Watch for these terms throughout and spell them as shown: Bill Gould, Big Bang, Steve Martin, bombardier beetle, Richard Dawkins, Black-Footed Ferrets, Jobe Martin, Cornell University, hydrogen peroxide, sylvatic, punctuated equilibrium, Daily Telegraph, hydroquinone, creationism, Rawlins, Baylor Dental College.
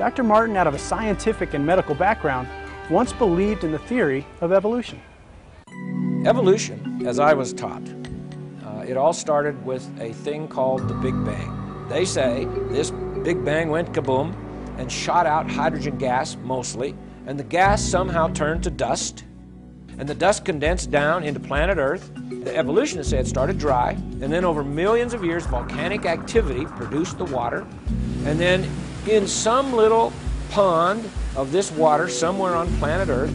Dr. Martin, out of a scientific and medical background, once believed in the theory of evolution. Evolution, as I was taught, it all started with a thing called the Big Bang. They say this Big Bang went kaboom and shot out hydrogen gas mostly, and the gas somehow turned to dust, and the dust condensed down into planet Earth. The evolutionists say it started dry, and then over millions of years, volcanic activity produced the water, and then in some little pond of this water somewhere on planet Earth,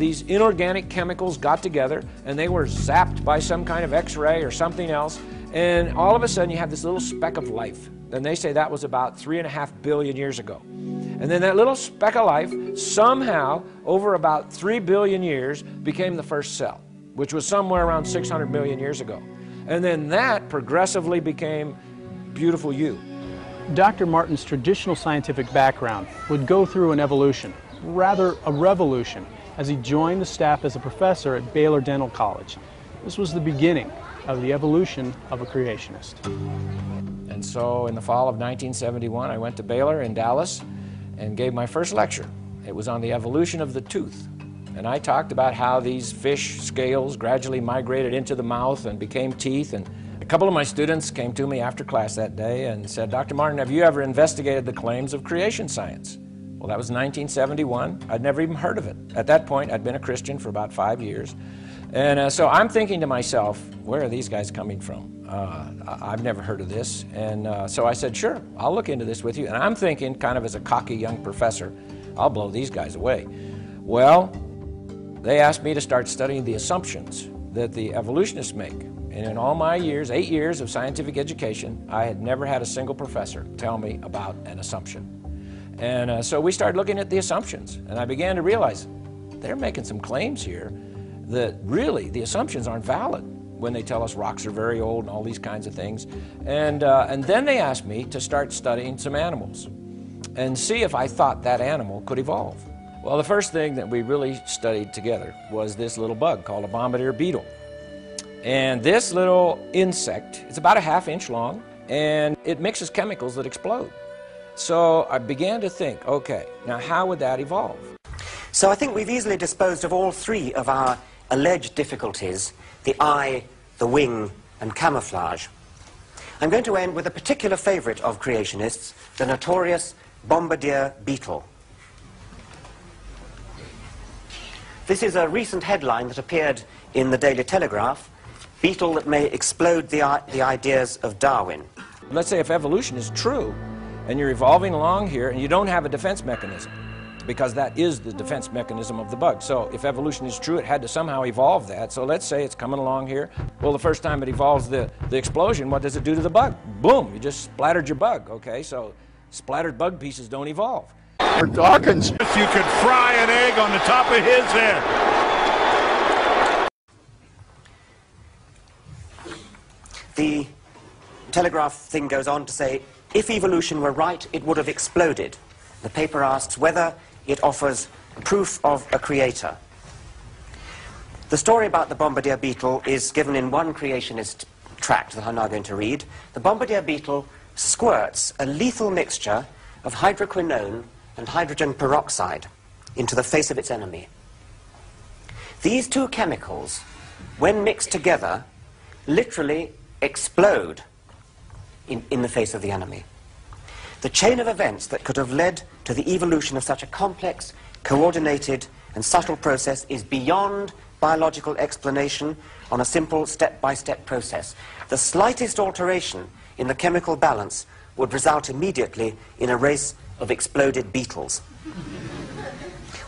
these inorganic chemicals got together, and they were zapped by some kind of X-ray or something else, and all of a sudden you have this little speck of life. And they say that was about 3.5 billion years ago. And then that little speck of life somehow, over about 3 billion years, became the first cell, which was somewhere around 600 million years ago. And then that progressively became beautiful you. Dr. Martin's traditional scientific background would go through an evolution, rather a revolution, as he joined the staff as a professor at Baylor Dental College. This was the beginning of the evolution of a creationist. And so in the fall of 1971, I went to Baylor in Dallas and gave my first lecture. It was on the evolution of the tooth. And I talked about how these fish scales gradually migrated into the mouth and became teeth. And a couple of my students came to me after class that day and said, "Dr. Martin, have you ever investigated the claims of creation science?" Well, that was 1971. I'd never even heard of it. At that point, I'd been a Christian for about 5 years. And so I'm thinking to myself, where are these guys coming from? I've never heard of this. And so I said, sure, I'll look into this with you. And I'm thinking, kind of as a cocky young professor, I'll blow these guys away. Well, they asked me to start studying the assumptions that the evolutionists make. And in all my years, 8 years of scientific education, I had never had a single professor tell me about an assumption. And so we started looking at the assumptions, and I began to realize they're making some claims here that really the assumptions aren't valid when they tell us rocks are very old and all these kinds of things. And then they asked me to start studying some animals and see if I thought that animal could evolve. Well, the first thing that we really studied together was this little bug called a bombardier beetle. And this little insect, it's about 1/2 inch long, and it mixes chemicals that explode. So I began to think, okay, now how would that evolve? So I think we've easily disposed of all three of our alleged difficulties, the eye, the wing, and camouflage. I'm going to end with a particular favorite of creationists, the notorious bombardier beetle. This is a recent headline that appeared in the Daily Telegraph, "Beetle that may explode the ideas of Darwin." Let's say if evolution is true, and you're evolving along here, and you don't have a defense mechanism, because that is the defense mechanism of the bug. So if evolution is true, it had to somehow evolve that. So let's say it's coming along here. Well, the first time it evolves the explosion, what does it do to the bug? Boom, you just splattered your bug, okay? So splattered bug pieces don't evolve. For Dawkins, if you could fry an egg on the top of his head. The Telegraph thing goes on to say, if evolution were right, it would have exploded. The paper asks whether it offers proof of a creator. The story about the bombardier beetle is given in one creationist tract that I'm now going to read. The bombardier beetle squirts a lethal mixture of hydroquinone and hydrogen peroxide into the face of its enemy. These two chemicals, when mixed together, literally explode in the face of the enemy. The chain of events that could have led to the evolution of such a complex, coordinated, and subtle process is beyond biological explanation on a simple step-by-step process. The slightest alteration in the chemical balance would result immediately in a race of exploded beetles.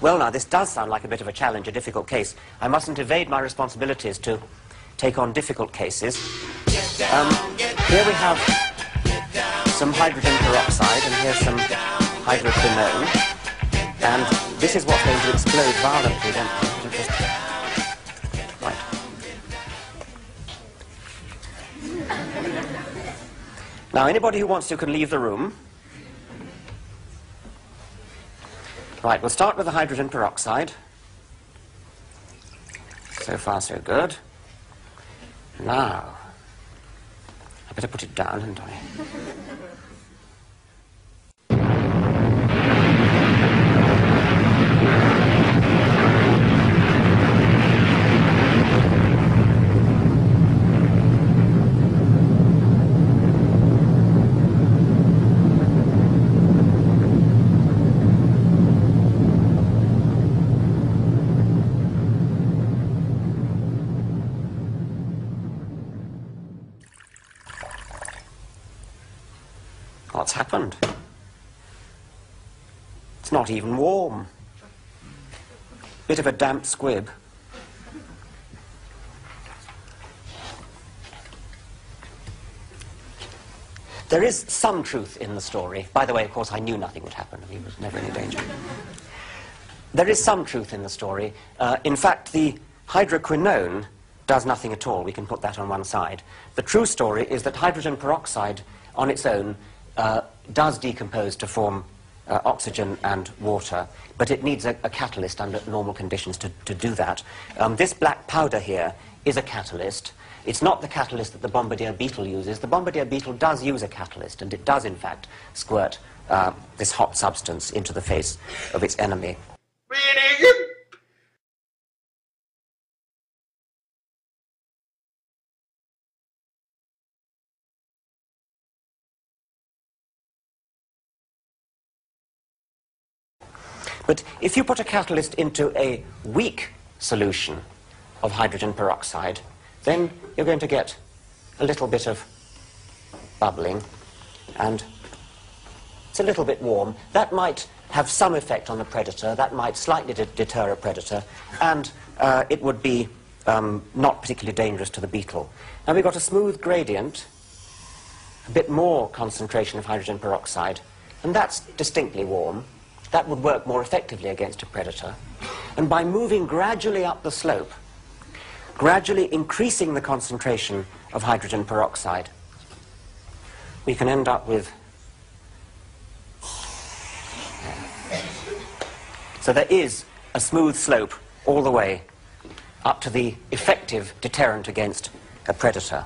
Well, now, this does sound like a bit of a challenge, a difficult case. I mustn't evade my responsibilities to take on difficult cases. Here we have some hydrogen peroxide, and here's some hydroquinone, and this is what's going to explode violently then. Right. Now, anybody who wants to can leave the room. Right, we'll start with the hydrogen peroxide. So far, so good. Now, I better put it down, hadn't I? happened. It's not even warm. Bit of a damp squib. There is some truth in the story. By the way, of course, I knew nothing would happen. He was never in danger. There is some truth in the story. In fact, the hydroquinone does nothing at all. We can put that on one side. The true story is that hydrogen peroxide on its own does decompose to form oxygen and water, but it needs a catalyst under normal conditions to do that. This black powder here is a catalyst. It's not the catalyst that the bombardier beetle uses. The bombardier beetle does use a catalyst, and it does, in fact, squirt this hot substance into the face of its enemy. But if you put a catalyst into a weak solution of hydrogen peroxide, then you're going to get a little bit of bubbling, and it's a little bit warm. That might have some effect on the predator. That might slightly deter a predator, and it would be not particularly dangerous to the beetle. Now we've got a smooth gradient, a bit more concentration of hydrogen peroxide, and that's distinctly warm. That would work more effectively against a predator. And by moving gradually up the slope, gradually increasing the concentration of hydrogen peroxide, we can end up with... So there is a smooth slope all the way up to the effective deterrent against a predator.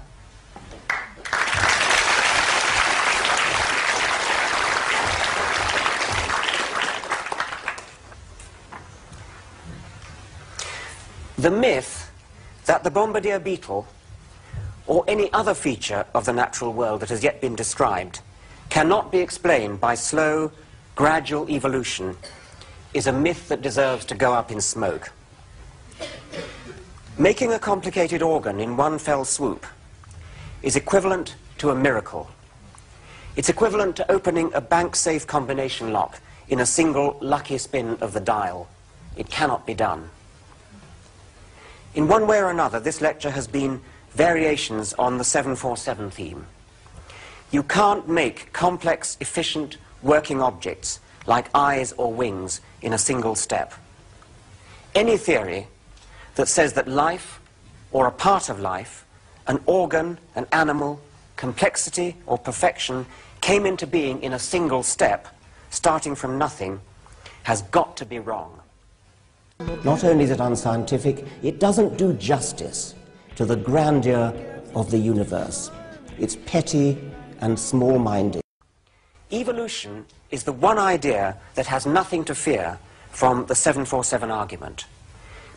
The myth that the bombardier beetle or any other feature of the natural world that has yet been described cannot be explained by slow, gradual evolution is a myth that deserves to go up in smoke. Making a complicated organ in one fell swoop is equivalent to a miracle. It's equivalent to opening a bank-safe combination lock in a single lucky spin of the dial. It cannot be done. In one way or another, this lecture has been variations on the 747 theme. You can't make complex, efficient, working objects like eyes or wings in a single step. Any theory that says that life, or a part of life, an organ, an animal, complexity or perfection came into being in a single step, starting from nothing, has got to be wrong. Not only is it unscientific, it doesn't do justice to the grandeur of the universe. It's petty and small-minded. Evolution is the one idea that has nothing to fear from the 747 argument,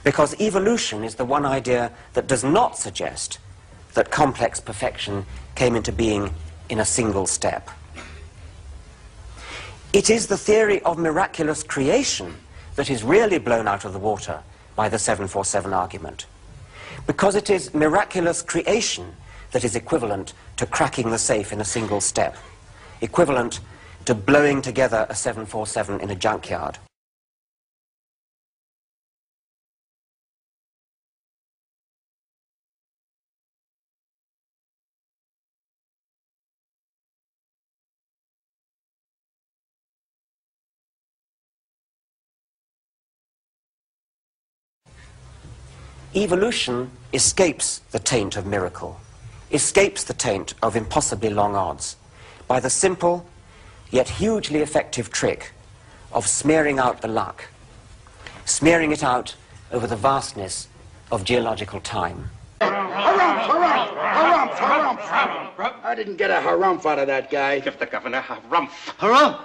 because evolution is the one idea that does not suggest that complex perfection came into being in a single step. It is the theory of miraculous creation that is really blown out of the water by the 747 argument, because it is miraculous creation that is equivalent to cracking the safe in a single step, equivalent to blowing together a 747 in a junkyard. Evolution escapes the taint of miracle, escapes the taint of impossibly long odds, by the simple yet hugely effective trick of smearing out the luck, smearing it out over the vastness of geological time. Harumph, harumph, harumph, harumph, harumph. I didn't get a harumph out of that guy. Give the governor harumph, harumph.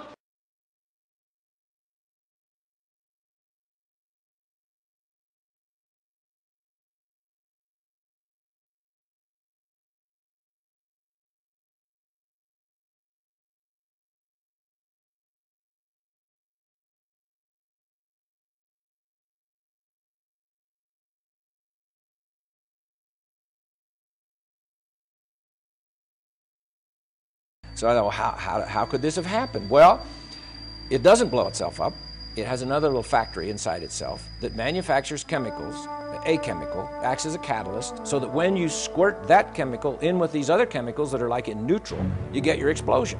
So I thought, well, how could this have happened? Well, it doesn't blow itself up. It has another little factory inside itself that manufactures chemicals. A chemical acts as a catalyst so that when you squirt that chemical in with these other chemicals that are like in neutral, you get your explosion.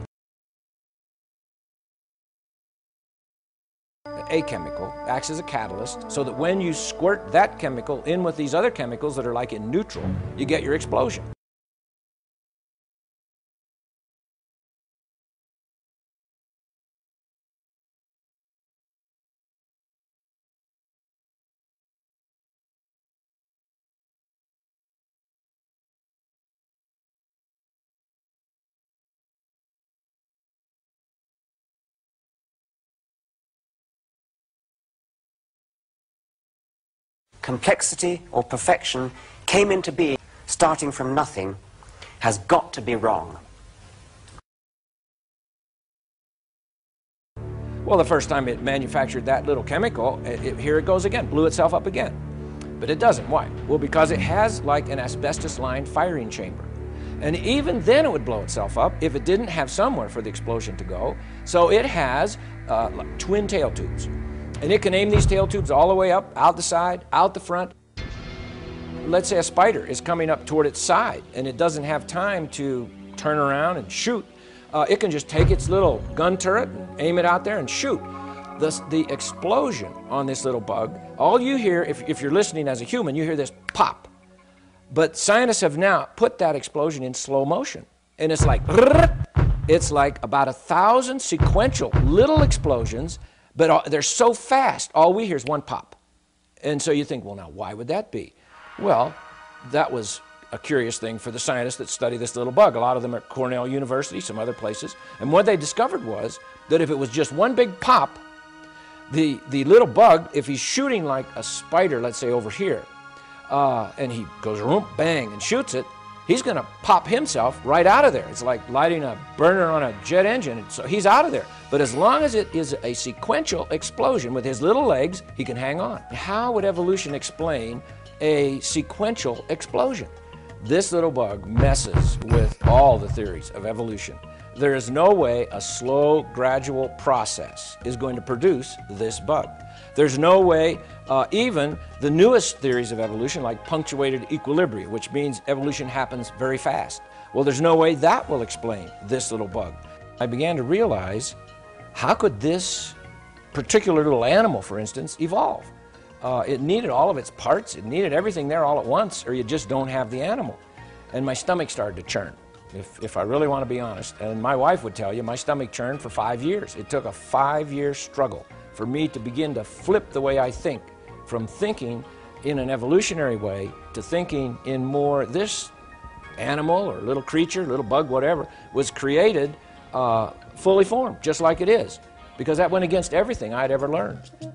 A chemical acts as a catalyst so that when you squirt that chemical in with these other chemicals that are like in neutral, you get your explosion. Complexity or perfection came into being, starting from nothing, has got to be wrong. Well, the first time it manufactured that little chemical, here it goes again, blew itself up again. But it doesn't. Why? Well, because it has like an asbestos-lined firing chamber. And even then it would blow itself up if it didn't have somewhere for the explosion to go. So it has like twin tail tubes. And it can aim these tail tubes all the way up, out the side, out the front. Let's say a spider is coming up toward its side and it doesn't have time to turn around and shoot. It can just take its little gun turret, and aim it out there and shoot. The explosion on this little bug, all you hear, if you're listening as a human, you hear this pop. But scientists have now put that explosion in slow motion. And it's like about 1,000 sequential little explosions. But they're so fast, all we hear is one pop. And so you think, well, now, why would that be? Well, that was a curious thing for the scientists that study this little bug. A lot of them at Cornell University, some other places. And what they discovered was that if it was just one big pop, the little bug, if he's shooting like a spider, let's say over here, and he goes, bang, and shoots it, he's going to pop himself right out of there. It's like lighting a burner on a jet engine, so he's out of there. But as long as it is a sequential explosion with his little legs, he can hang on. How would evolution explain a sequential explosion? This little bug messes with all the theories of evolution. There is no way a slow, gradual process is going to produce this bug. There's no way even the newest theories of evolution, like punctuated equilibrium, which means evolution happens very fast. Well, there's no way that will explain this little bug. I began to realize, how could this particular little animal, for instance, evolve? It needed all of its parts. It needed everything there all at once, or you just don't have the animal. And my stomach started to churn, if I really want to be honest. And my wife would tell you, my stomach churned for 5 years. It took a 5-year struggle for me to begin to flip the way I think, from thinking in an evolutionary way to thinking in more this animal or little creature, little bug, whatever, was created fully formed, just like it is, because that went against everything I'd ever learned.